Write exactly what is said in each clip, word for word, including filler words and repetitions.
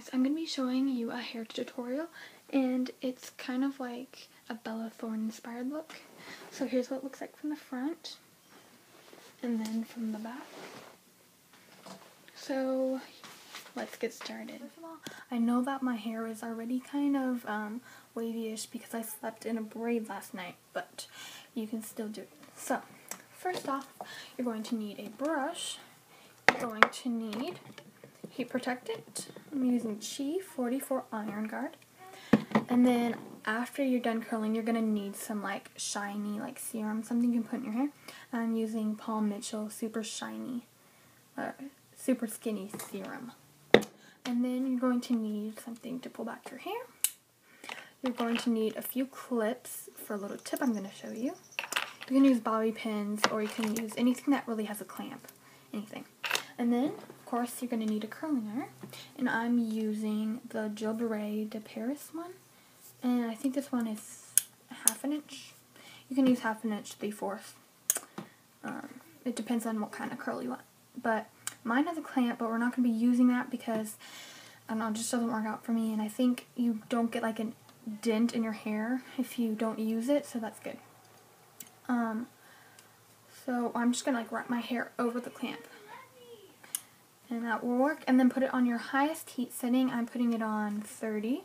guys, I'm going to be showing you a hair tutorial, and it's kind of like a Bella Thorne inspired look. So here's what it looks like from the front, and then from the back. So let's get started. First of all, I know that my hair is already kind of um, wavy-ish because I slept in a braid last night, but you can still do it. So first off, you're going to need a brush. You're going to need heat protectant. I'm using Chi forty-four Iron Guard. And then after you're done curling, you're going to need some like shiny like serum, something you can put in your hair. I'm using Paul Mitchell Super Shiny, uh, Super Skinny Serum. And then you're going to need something to pull back your hair. You're going to need a few clips for a little tip I'm going to show you. You can use bobby pins, or you can use anything that really has a clamp, anything. And then, of course, you're going to need a curling iron. And I'm using the Gilberet de Paris one. And I think this one is half an inch. You can use half an inch, three-fourths. Um, it depends on what kind of curl you want. But mine has a clamp, but we're not going to be using that because, I don't know, it just doesn't work out for me. And I think you don't get like a dent in your hair if you don't use it, so that's good. Um, so I'm just going to like wrap my hair over the clamp. And that will work. And then put it on your highest heat setting. I'm putting it on thirty.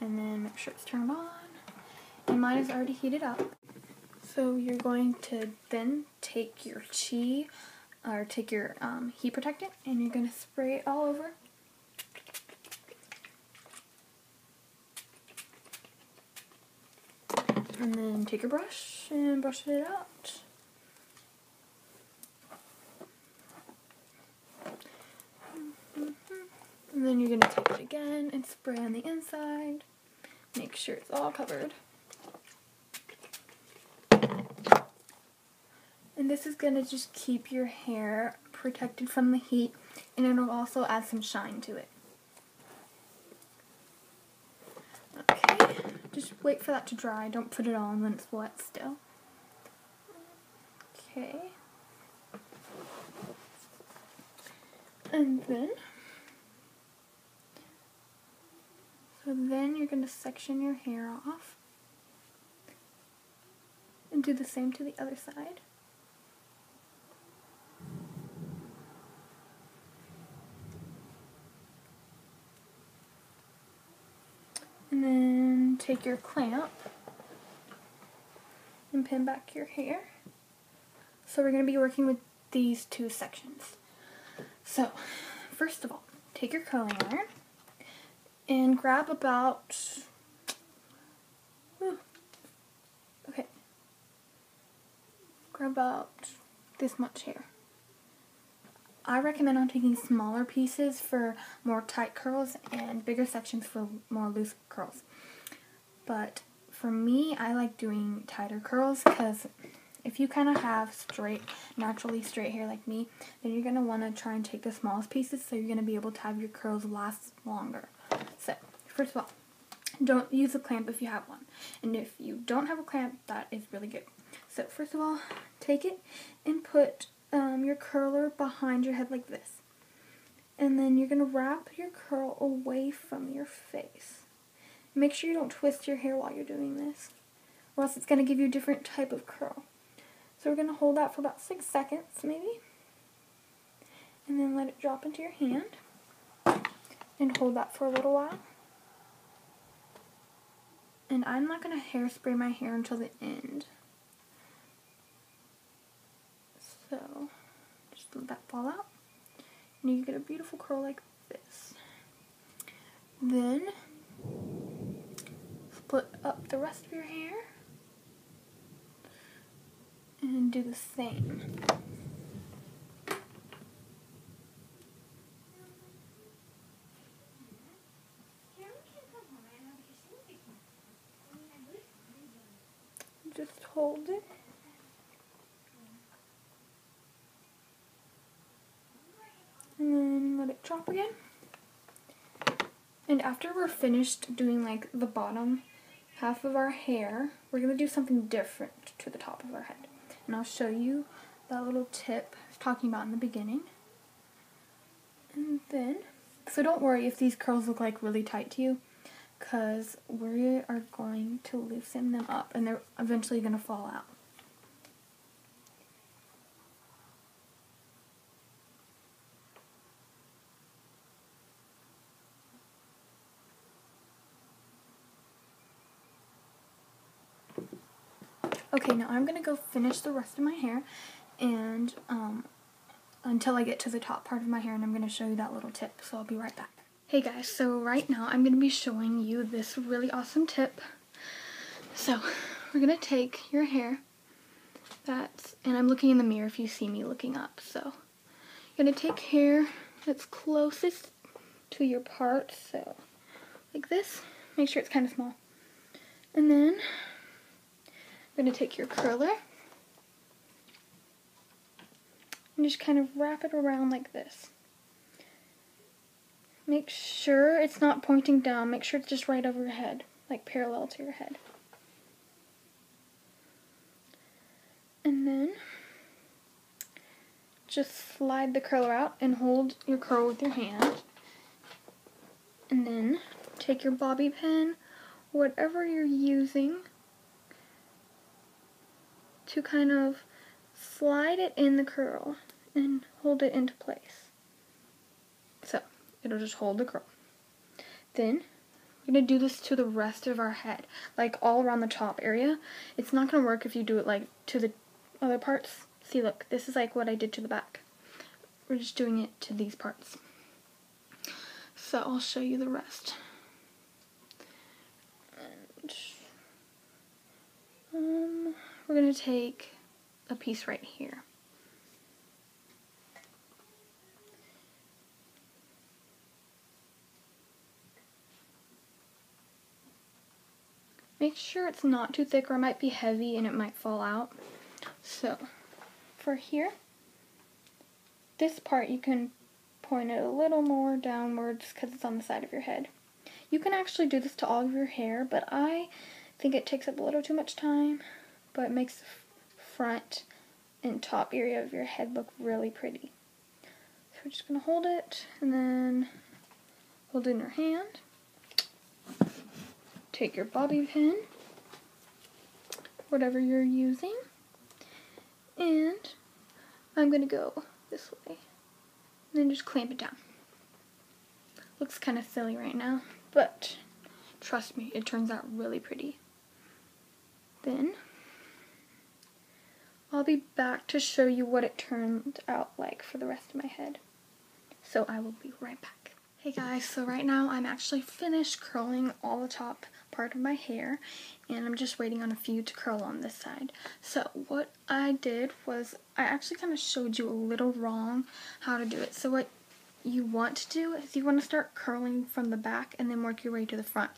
And then make sure it's turned on. And mine is already heated up. So you're going to then take your chi, or take your um, heat protectant, and you're going to spray it all over. And then take your brush and brush it out. And then you're going to take it again and spray on the inside. Make sure it's all covered. And this is going to just keep your hair protected from the heat, and it'll also add some shine to it. Okay, just wait for that to dry. Don't put it on when it's wet still. Okay. And then... So then you're going to section your hair off and do the same to the other side. And then take your clamp and pin back your hair. So we're going to be working with these two sections. So first of all, take your curling iron. And grab about, okay, grab about this much hair. I recommend on taking smaller pieces for more tight curls and bigger sections for more loose curls. But for me, I like doing tighter curls because if you kind of have straight, naturally straight hair like me, then you're going to want to try and take the smallest pieces so you're going to be able to have your curls last longer. So, first of all, don't use a clamp if you have one. And if you don't have a clamp, that is really good. So, first of all, take it and put um, your curler behind your head like this. And then you're going to wrap your curl away from your face. Make sure you don't twist your hair while you're doing this, or else it's going to give you a different type of curl. So we're going to hold that for about six seconds, maybe. And then let it drop into your hand. And hold that for a little while. And I'm not going to hairspray my hair until the end. So, just let that fall out. And you get a beautiful curl like this. Then, split up the rest of your hair. And do the same. Just hold it. And then let it drop again. And after we're finished doing like the bottom half of our hair, we're going to do something different to the top of our head. And I'll show you that little tip I was talking about in the beginning. And then So don't worry if these curls look like really tight to you, because we are going to loosen them up and they're eventually going to fall out. Okay, now I'm going to go finish the rest of my hair and um, until I get to the top part of my hair, and I'm going to show you that little tip, so I'll be right back. Hey guys, so right now I'm going to be showing you this really awesome tip. So we're going to take your hair, that's, and I'm looking in the mirror if you see me looking up, so you're going to take hair that's closest to your part, so like this, make sure it's kind of small, and then I'm going to take your curler and just kind of wrap it around like this. Make sure it's not pointing down. Make sure it's just right over your head, like parallel to your head. And then just slide the curler out and hold your curl with your hand. And then take your bobby pin, whatever you're using, to kind of slide it in the curl and hold it into place. So it'll just hold the curl. Then we're going to do this to the rest of our head, like all around the top area. It's not going to work if you do it like to the other parts. See, look, this is like what I did to the back. We're just doing it to these parts. So I'll show you the rest. And um we're going to take a piece right here. Make sure it's not too thick or it might be heavy and it might fall out. So for here, this part you can point it a little more downwards because it's on the side of your head. You can actually do this to all of your hair, but I think it takes up a little too much time. But it makes the front and top area of your head look really pretty. So we're just going to hold it, and then hold it in your hand. Take your bobby pin, whatever you're using, and I'm going to go this way. And then just clamp it down. Looks kind of silly right now, but trust me, it turns out really pretty. Then I'll be back to show you what it turned out like for the rest of my head. So I will be right back. Hey guys, so right now I'm actually finished curling all the top part of my hair, and I'm just waiting on a few to curl on this side. So what I did was, I actually kind of showed you a little wrong how to do it. So what you want to do is you want to start curling from the back and then work your way to the front.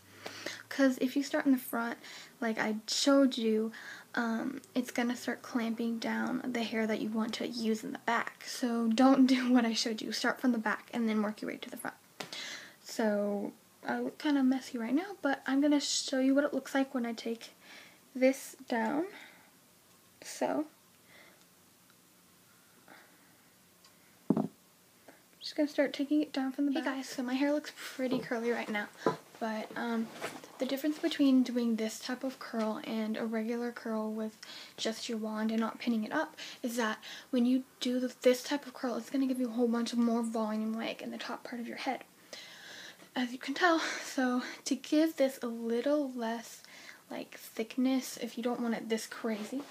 Because if you start in the front, like I showed you, um, it's going to start clamping down the hair that you want to use in the back. So don't do what I showed you. Start from the back and then work your way to the front. So I look kind of messy right now, but I'm going to show you what it looks like when I take this down. So I'm just going to start taking it down from the back. Hey guys, so my hair looks pretty curly right now, but um, the difference between doing this type of curl and a regular curl with just your wand and not pinning it up is that when you do this type of curl, it's going to give you a whole bunch of more volume, like in the top part of your head, as you can tell. So to give this a little less like thickness, if you don't want it this crazy,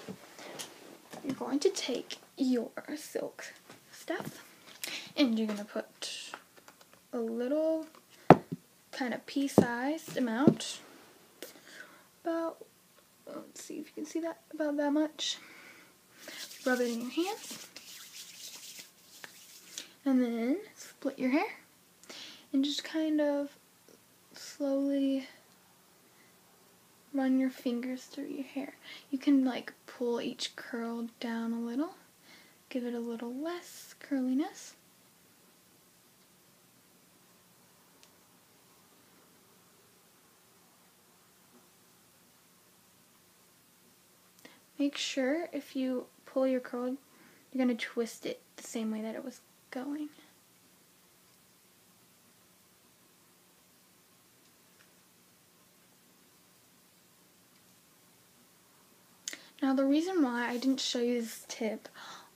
you're going to take your silk stuff, and you're going to put a little kind of pea-sized amount, about, let's see if you can see that, about that much. Rub it in your hands, and then split your hair, and just kind of slowly run your fingers through your hair. You can like pull each curl down a little, give it a little less curliness. Make sure if you pull your curl, you're going to twist it the same way that it was going. Now the reason why I didn't show you this tip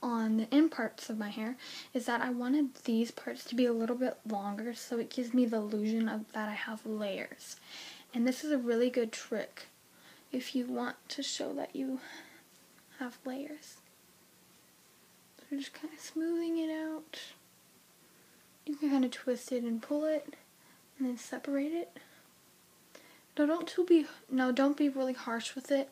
on the end parts of my hair is that I wanted these parts to be a little bit longer, so it gives me the illusion of that I have layers. And this is a really good trick if you want to show that you have layers. So I'm just kind of smoothing it out. You can kind of twist it and pull it and then separate it. Now don't too be no don't be really harsh with it.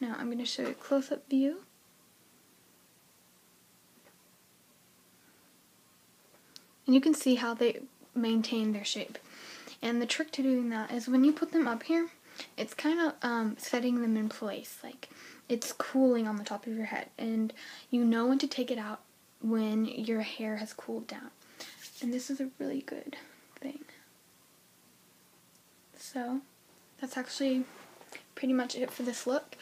Now I'm going to show you a close-up view. And you can see how they maintain their shape. And the trick to doing that is when you put them up here, it's kind of um, setting them in place. Like, it's cooling on the top of your head. And you know when to take it out when your hair has cooled down. And this is a really good thing. So, that's actually pretty much it for this look,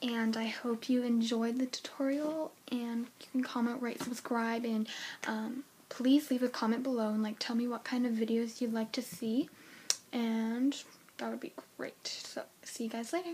and I hope you enjoyed the tutorial, and you can comment, rate, subscribe, and um, please leave a comment below and like tell me what kind of videos you'd like to see, and that would be great. So see you guys later.